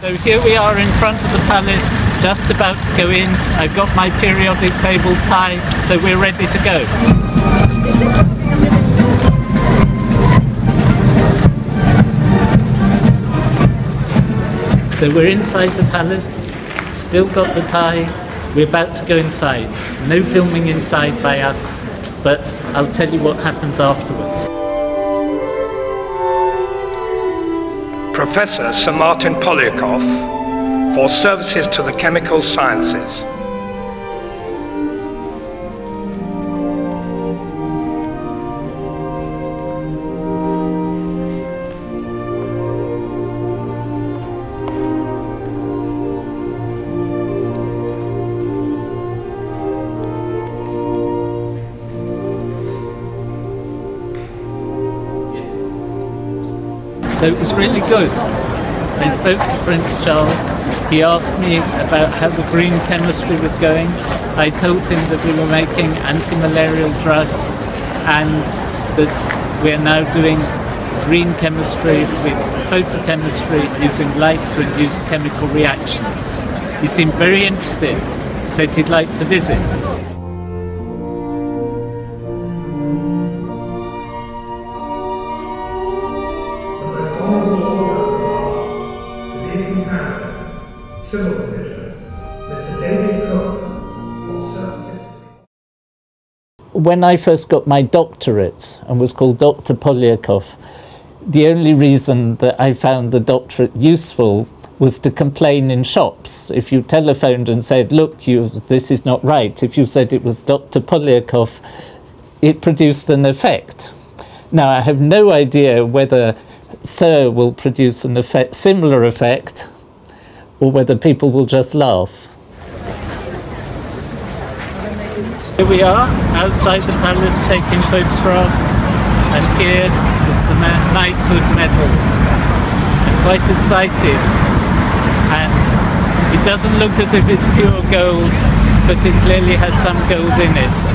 So here we are in front of the palace, just about to go in. I've got my periodic table tie, so we're ready to go. So we're inside the palace, still got the tie, we're about to go inside. No filming inside by us, but I'll tell you what happens afterwards. Professor Sir Martin Poliakoff, for services to the chemical sciences. So it was really good. I spoke to Prince Charles. He asked me about how the green chemistry was going. I told him that we were making anti-malarial drugs and that we are now doing green chemistry with photochemistry using light to induce chemical reactions. He seemed very interested, said he'd like to visit. Civil Commissioner, Mr. David Cook, for services. When I first got my doctorate and was called Dr. Poliakoff, the only reason that I found the doctorate useful was to complain in shops. If you telephoned and said, look, this is not right, if you said it was Dr. Poliakoff, it produced an effect. Now, I have no idea whether Sir will produce an effect, similar effect, or whether people will just laugh. Here we are, outside the palace, taking photographs, and here is the knighthood medal. I'm quite excited, and it doesn't look as if it's pure gold, but it clearly has some gold in it.